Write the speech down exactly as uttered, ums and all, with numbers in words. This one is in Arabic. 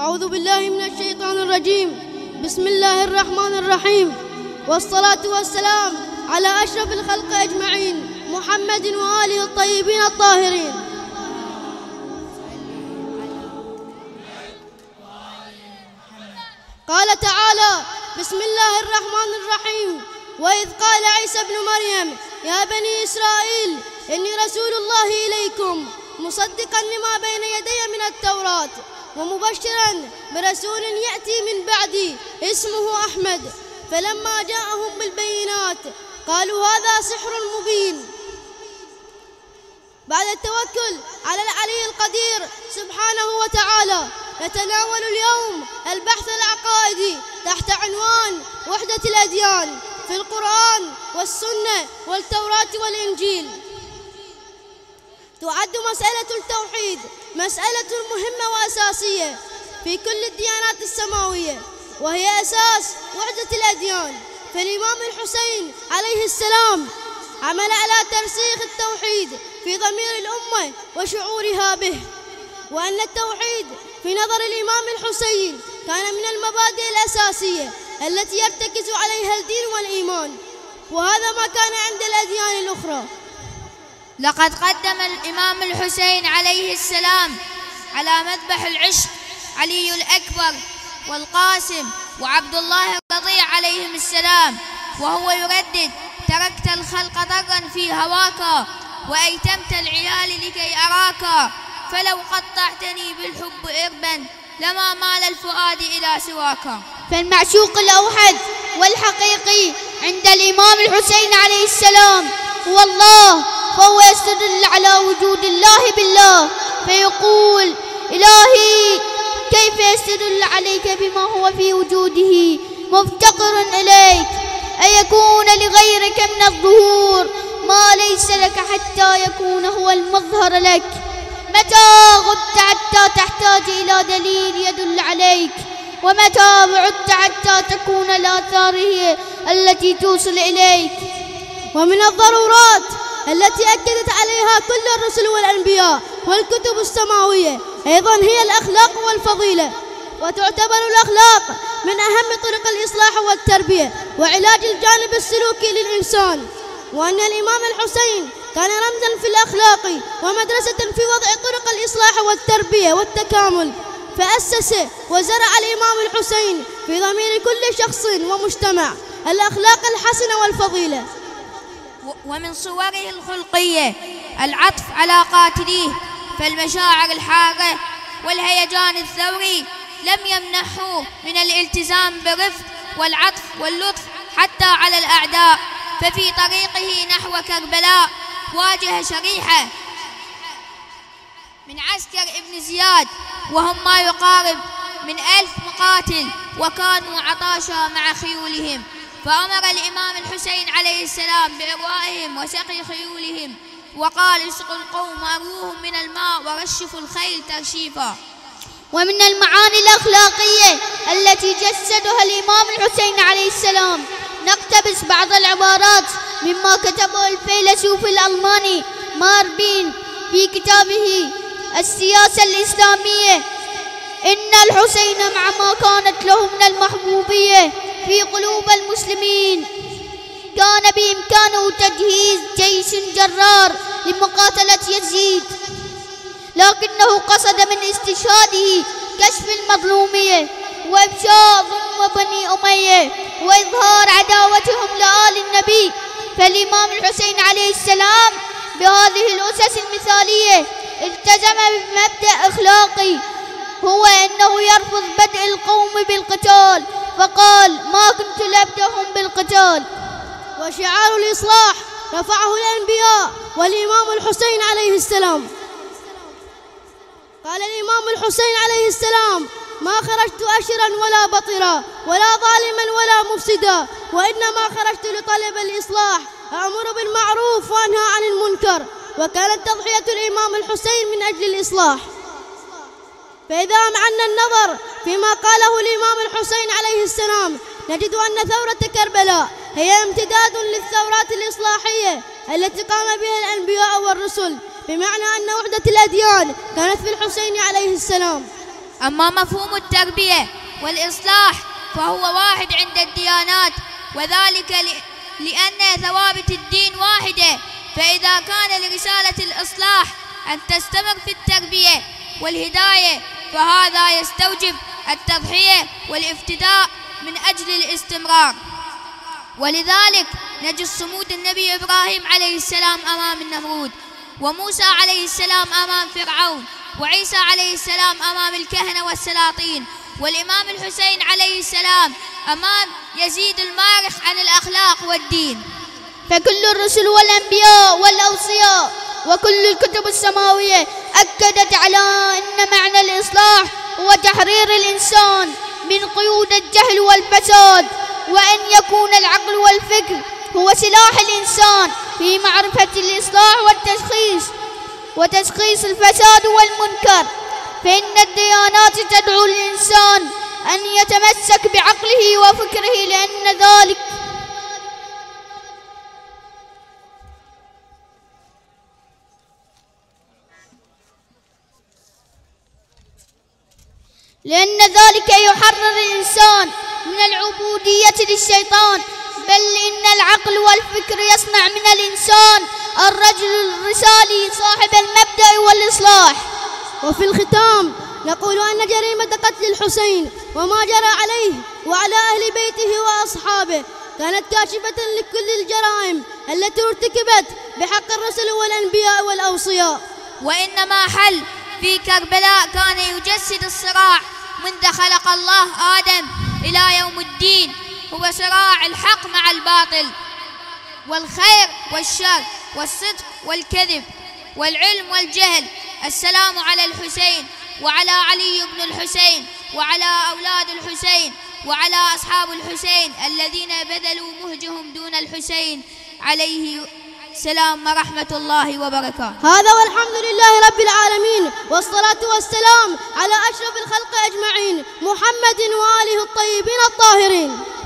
أعوذ بالله من الشيطان الرجيم. بسم الله الرحمن الرحيم، والصلاة والسلام على أشرف الخلق أجمعين محمد وآله الطيبين الطاهرين. قال تعالى: بسم الله الرحمن الرحيم، وإذ قال عيسى بن مريم يا بني إسرائيل إني رسول الله إليكم مصدقا لما بين يدي من التوراة ومبشرا برسول يأتي من بعدي اسمه أحمد، فلما جاءهم بالبينات قالوا هذا سحر مبين. بعد التوكل على العلي القدير سبحانه وتعالى، نتناول اليوم البحث العقائدي تحت عنوان وحدة الأديان في القرآن والسنة والتوراة والإنجيل. تعد مسألة التوحيد مسألة مهمة وأساسية في كل الديانات السماوية، وهي أساس وحدة الأديان. فالإمام الحسين عليه السلام عمل على ترسيخ التوحيد في ضمير الأمة وشعورها به، وأن التوحيد في نظر الإمام الحسين كان من المبادئ الأساسية التي يرتكز عليها الدين والإيمان، وهذا ما كان عند الأديان الأخرى. لقد قدم الإمام الحسين عليه السلام على مذبح العشق علي الأكبر والقاسم وعبد الله الرضيع عليهم السلام، وهو يردد: تركت الخلق ضرا في هواك وأيتمت العيال لكي أراك، فلو قطعتني بالحب إربا لما مال الفؤاد إلى سواك. فالمعشوق الأوحد والحقيقي عند الإمام الحسين عليه السلام هو الله، فهو يستدل على وجود الله بالله فيقول: إلهي كيف يستدل عليك بما هو في وجوده مفتقر إليك، أيكون لغيرك من الظهور ما ليس لك حتى يكون هو المظهر لك، متى غبت حتى تحتاج إلى دليل يدل عليك، ومتى بعدت حتى تكون الآثار هي التي توصل إليك. ومن الضرورات التي أكدت عليها كل الرسل والأنبياء والكتب السماوية أيضا هي الأخلاق والفضيلة، وتعتبر الأخلاق من أهم طرق الإصلاح والتربية وعلاج الجانب السلوكي للإنسان، وأن الإمام الحسين كان رمزا في الأخلاق ومدرسة في وضع طرق الإصلاح والتربية والتكامل، فأسس وزرع الإمام الحسين في ضمير كل شخص ومجتمع الأخلاق الحسنة والفضيلة. ومن صوره الخلقية العطف على قاتليه، فالمشاعر الحارة والهيجان الثوري لم يمنحه من الالتزام بالرفق والعطف واللطف حتى على الأعداء، ففي طريقه نحو كربلاء واجه شريحة من عسكر ابن زياد وهم ما يقارب من ألف مقاتل، وكانوا عطاشا مع خيولهم، فأمر الإمام الحسين عليه السلام بإغوائهم وسقي خيولهم، وقال: اسقوا القوم أروهم من الماء ورشفوا الخيل ترشيفا. ومن المعاني الأخلاقية التي جسدها الإمام الحسين عليه السلام نقتبس بعض العبارات مما كتبه الفيلسوف الألماني ماربين في كتابه السياسة الإسلامية: إن الحسين مع ما كانت له من المحبوبية في قلوب المسلمين كان بإمكانه تجهيز جيش جرار لمقاتلة يزيد، لكنه قصد من استشهاده كشف المظلومية وإفشاء ظلم بني أمية وإظهار عداوتهم لآل النبي. فالإمام الحسين عليه السلام بهذه الأسس المثالية التزم بمبدأ أخلاقي، هو أنه يرفض بدء القوم بالقتال، فقال: ما كنت لأبدأهم بالقتال. وشعار الإصلاح رفعه الأنبياء والإمام الحسين عليه السلام. قال الإمام الحسين عليه السلام: ما خرجت أشرا ولا بطرا ولا ظالما ولا مفسدا، وإنما خرجت لطلب الإصلاح، أأمر بالمعروف وأنهى عن المنكر. وكانت تضحية الإمام الحسين من أجل الإصلاح. فإذا أمعنا النظر فيما قاله الإمام الحسين عليه السلام نجد أن ثورة كربلاء هي امتداد للثورات الإصلاحية التي قام بها الأنبياء والرسل، بمعنى أن وحدة الأديان كانت في الحسين عليه السلام. أما مفهوم التربية والإصلاح فهو واحد عند الديانات، وذلك لأن ثوابت الدين واحدة، فإذا كان لرسالة الإصلاح أن تستمر في التربية والهداية فهذا يستوجب التضحية والافتداء من أجل الاستمرار. ولذلك نجد صمود النبي إبراهيم عليه السلام أمام النمرود، وموسى عليه السلام أمام فرعون، وعيسى عليه السلام أمام الكهنة والسلاطين، والإمام الحسين عليه السلام أمام يزيد المارح عن الأخلاق والدين. فكل الرسل والأنبياء والأوصياء وكل الكتب السماوية أكدت على أن معنى الإصلاح هو تحرير الإنسان من قيود الجهل والفساد، وأن يكون العقل والفكر هو سلاح الإنسان في معرفة الإصلاح والتشخيص وتشخيص الفساد والمنكر. فإن الديانات تدعو الإنسان أن يتمسك بعقله وفكره، لأن ذلك لأن ذلك يحرر الإنسان من العبودية للشيطان، بل إن العقل والفكر يصنع من الإنسان الرجل الرسالي صاحب المبدأ والإصلاح. وفي الختام نقول أن جريمة قتل الحسين وما جرى عليه وعلى أهل بيته وأصحابه كانت كاشفة لكل الجرائم التي ارتكبت بحق الرسل والأنبياء والأوصياء. وإنما حل في كربلاء كان يجسد الصراع منذ خلق الله آدم إلى يوم الدين، هو صراع الحق مع الباطل، والخير والشر، والصدق والكذب، والعلم والجهل. السلام على الحسين وعلى علي بن الحسين وعلى أولاد الحسين وعلى أصحاب الحسين الذين بذلوا مهجهم دون الحسين، عليه السلام ورحمة الله وبركاته. هذا والحمد لله رب العالمين، والصلاة والسلام على أشرف الخلق أجمعين، محمد وآله الطيبين الطاهرين.